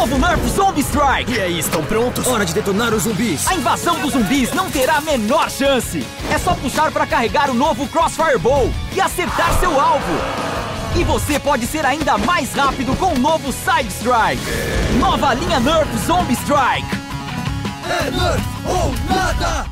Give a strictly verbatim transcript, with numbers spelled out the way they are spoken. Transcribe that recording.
novo Nerf Zombie Strike! E aí, estão prontos? Hora de detonar os zumbis! A invasão dos zumbis não terá a menor chance! É só puxar para carregar o novo Crossfire Bow e acertar seu alvo! E você pode ser ainda mais rápido com o novo Side Strike! Nova linha Nerf Zombie Strike! É Nerf ou nada!